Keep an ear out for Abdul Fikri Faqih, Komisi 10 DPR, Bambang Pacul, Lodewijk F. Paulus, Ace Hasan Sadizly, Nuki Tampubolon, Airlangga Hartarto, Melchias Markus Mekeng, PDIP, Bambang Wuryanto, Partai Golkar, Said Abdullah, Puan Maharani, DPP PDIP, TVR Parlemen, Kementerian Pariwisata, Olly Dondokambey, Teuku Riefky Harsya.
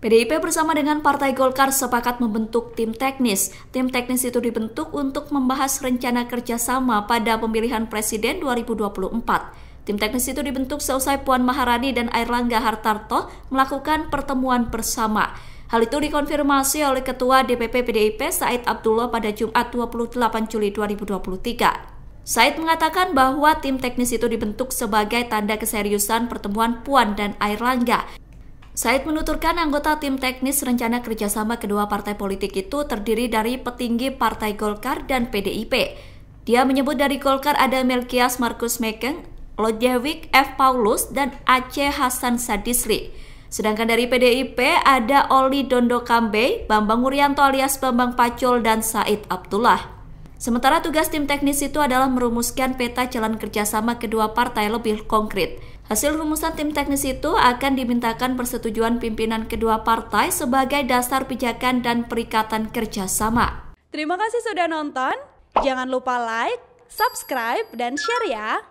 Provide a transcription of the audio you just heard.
PDIP bersama dengan Partai Golkar sepakat membentuk tim teknis. Tim teknis itu dibentuk untuk membahas rencana kerjasama pada pemilihan presiden 2024. Tim teknis itu dibentuk seusai Puan Maharani dan Airlangga Hartarto melakukan pertemuan bersama. Hal itu dikonfirmasi oleh Ketua DPP PDIP Said Abdullah pada Jumat 28 Juli 2023. Said mengatakan bahwa tim teknis itu dibentuk sebagai tanda keseriusan pertemuan Puan dan Airlangga. Said menuturkan anggota tim teknis rencana kerjasama kedua partai politik itu terdiri dari petinggi Partai Golkar dan PDIP. Dia menyebut dari Golkar ada Melchias Markus Mekeng, Lodewijk F. Paulus, dan Ace Hasan Sadizly. Sedangkan dari PDIP ada Olly Dondokambey, Bambang Wuryanto alias Bambang Pacul, dan Said Abdullah. Sementara tugas tim teknis itu adalah merumuskan peta jalan kerjasama kedua partai lebih konkret. Hasil rumusan tim teknis itu akan dimintakan persetujuan pimpinan kedua partai sebagai dasar pijakan dan perikatan kerjasama. Terima kasih sudah nonton. Jangan lupa like, subscribe, dan share ya!